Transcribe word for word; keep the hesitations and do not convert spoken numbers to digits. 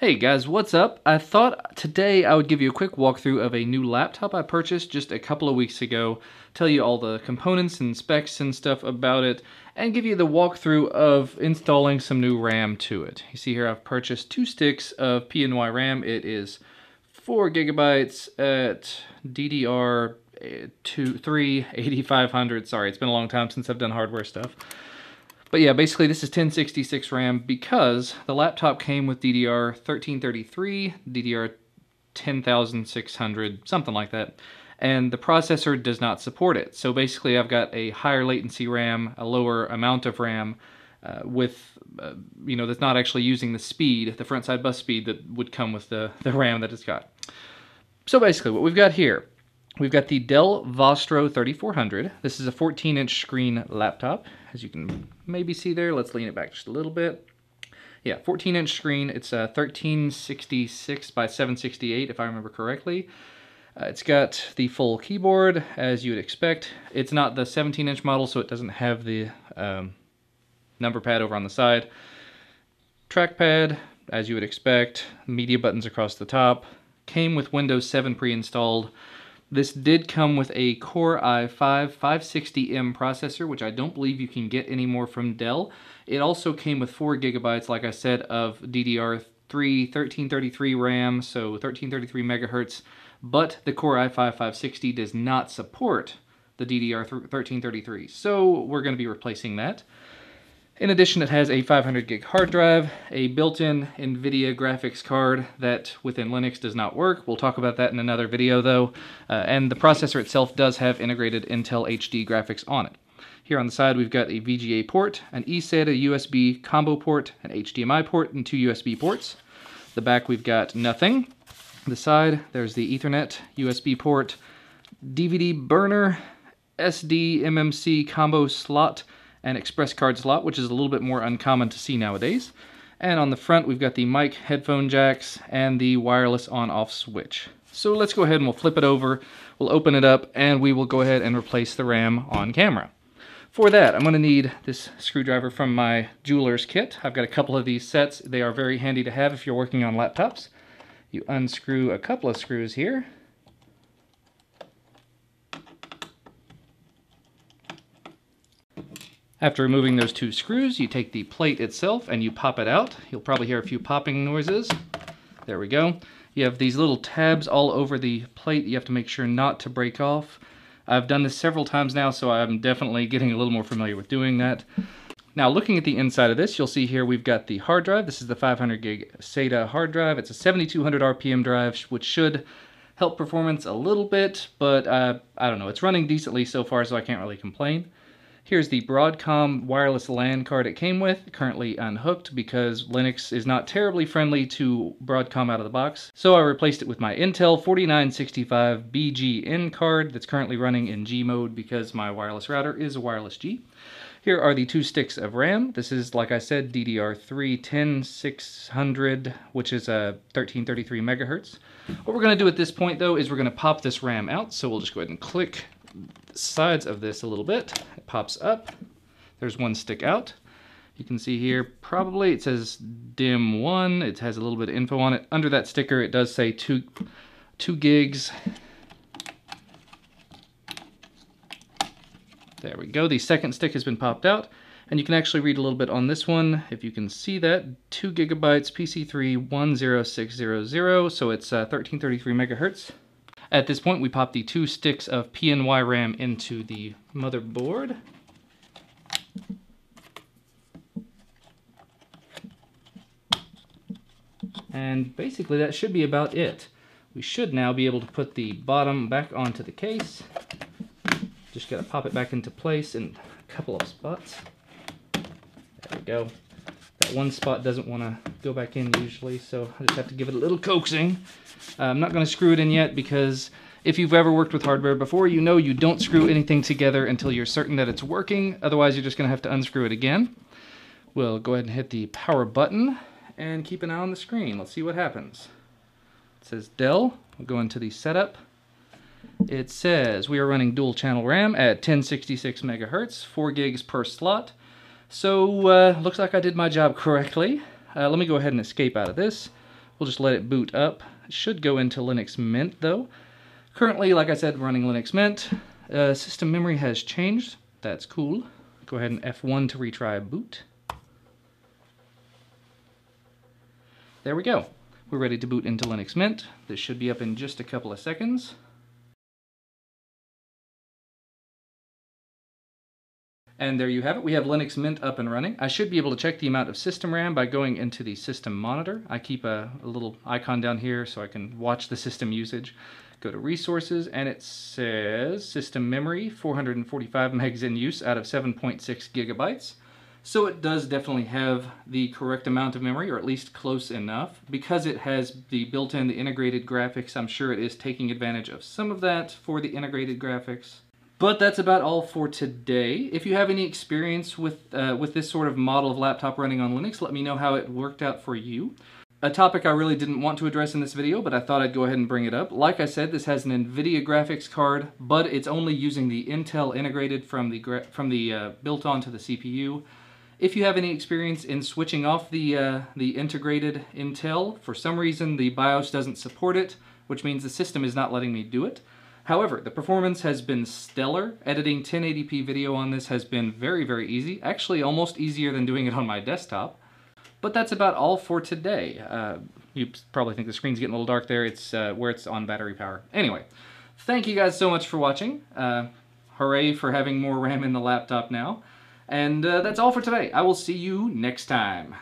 Hey guys, what's up? I thought today I would give you a quick walkthrough of a new laptop I purchased just a couple of weeks ago, tell you all the components and specs and stuff about it, and give you the walkthrough of installing some new RAM to it. You see here I've purchased two sticks of P N Y RAM. It is four gigabytes at D D R three eighty-five hundred. Sorry, it's been a long time since I've done hardware stuff. But yeah, basically this is ten sixty-six RAM because the laptop came with D D R thirteen thirty-three, D D R ten thousand six hundred, something like that, and the processor does not support it. So basically I've got a higher latency RAM, a lower amount of RAM uh, with, uh, you know, that's not actually using the speed, the front side bus speed that would come with the, the RAM that it's got. So basically what we've got here, we've got the Dell Vostro thirty-four hundred. This is a fourteen inch screen laptop, as you can maybe see there. Let's lean it back just a little bit. Yeah, fourteen inch screen. It's a thirteen sixty-six by seven sixty-eight, if I remember correctly. Uh, it's got the full keyboard, as you would expect. It's not the seventeen inch model, so it doesn't have the um, number pad over on the side. Trackpad, as you would expect. Media buttons across the top. Came with Windows seven pre-installed. This did come with a Core i five five sixty M processor, which I don't believe you can get anymore from Dell. It also came with four gigabytes, like I said, of D D R three thirteen thirty-three RAM, so thirteen thirty-three megahertz, but the Core i five five sixty does not support the D D R thirteen thirty-three, so we're going to be replacing that. In addition, it has a five hundred gig hard drive, a built-in Nvidia graphics card that within Linux does not work. We'll talk about that in another video though. Uh, and the processor itself does have integrated Intel H D graphics on it. Here on the side, we've got a V G A port, an eSATA U S B combo port, an H D M I port, and two U S B ports. The back, we've got nothing. The side, there's the Ethernet U S B port, D V D burner, S D M M C combo slot, an express card slot, which is a little bit more uncommon to see nowadays. And on the front, we've got the mic, headphone jacks, and the wireless on-off switch. So let's go ahead and we'll flip it over, we'll open it up, and we will go ahead and replace the RAM on camera. For that, I'm gonna need this screwdriver from my jeweler's kit. I've got a couple of these sets. They are very handy to have if you're working on laptops. You unscrew a couple of screws here. After removing those two screws, you take the plate itself and you pop it out. You'll probably hear a few popping noises. There we go. You have these little tabs all over the plate you have to make sure not to break off. I've done this several times now, so I'm definitely getting a little more familiar with doing that. Now, looking at the inside of this, you'll see here we've got the hard drive. This is the five hundred gig SATA hard drive. It's a seventy-two hundred R P M drive, which should help performance a little bit, but uh, I don't know. It's running decently so far, so I can't really complain. Here's the Broadcom wireless LAN card it came with, currently unhooked because Linux is not terribly friendly to Broadcom out of the box. So I replaced it with my Intel forty-nine sixty-five B G N card that's currently running in G mode because my wireless router is a wireless G. Here are the two sticks of RAM. This is, like I said, D D R three ten six hundred, which is a thirteen thirty-three megahertz. What we're going to do at this point though is we're going to pop this RAM out, so we'll just go ahead and click sides of this a little bit. It pops up. There's one stick out. You can see here probably it says dim one. It has a little bit of info on it. Under that sticker it does say two two gigs. There we go. The second stick has been popped out, and you can actually read a little bit on this one if you can see that. Two gigabytes, P C three one zero six zero zero, so it's uh, thirteen thirty-three megahertz. At this point, we pop the two sticks of P N Y RAM into the motherboard. And basically that should be about it. We should now be able to put the bottom back onto the case. Just gotta pop it back into place in a couple of spots. There we go. That one spot doesn't want to go back in usually, so I just have to give it a little coaxing. Uh, I'm not going to screw it in yet because if you've ever worked with hardware before, you know you don't screw anything together until you're certain that it's working. Otherwise, you're just going to have to unscrew it again. We'll go ahead and hit the power button and keep an eye on the screen. Let's see what happens. It says Dell. We'll go into the setup. It says we are running dual channel RAM at ten sixty-six megahertz, four gigs per slot. So, uh, looks like I did my job correctly. Uh, let me go ahead and escape out of this. We'll just let it boot up. It should go into Linux Mint though. Currently, like I said, running Linux Mint. Uh, system memory has changed. That's cool. Go ahead and F one to retry boot. There we go. We're ready to boot into Linux Mint. This should be up in just a couple of seconds. And there you have it. We have Linux Mint up and running. I should be able to check the amount of system RAM by going into the system monitor. I keep a, a little icon down here so I can watch the system usage. Go to resources, and it says system memory, four hundred forty-five megs in use out of seven point six gigabytes. So it does definitely have the correct amount of memory, or at least close enough. Because it has the built-in, the integrated graphics, I'm sure it is taking advantage of some of that for the integrated graphics. But that's about all for today. If you have any experience with, uh, with this sort of model of laptop running on Linux, let me know how it worked out for you. A topic I really didn't want to address in this video, but I thought I'd go ahead and bring it up. Like I said, this has an Nvidia graphics card, but it's only using the Intel integrated from the, gra from the uh, built onto the C P U. If you have any experience in switching off the, uh, the integrated Intel, for some reason the BIOS doesn't support it, which means the system is not letting me do it. However, the performance has been stellar. Editing ten eighty p video on this has been very, very easy. Actually, almost easier than doing it on my desktop. But that's about all for today. Uh, you probably think the screen's getting a little dark there. It's uh, where it's on battery power. Anyway, thank you guys so much for watching. Uh, hooray for having more RAM in the laptop now. And uh, that's all for today. I will see you next time.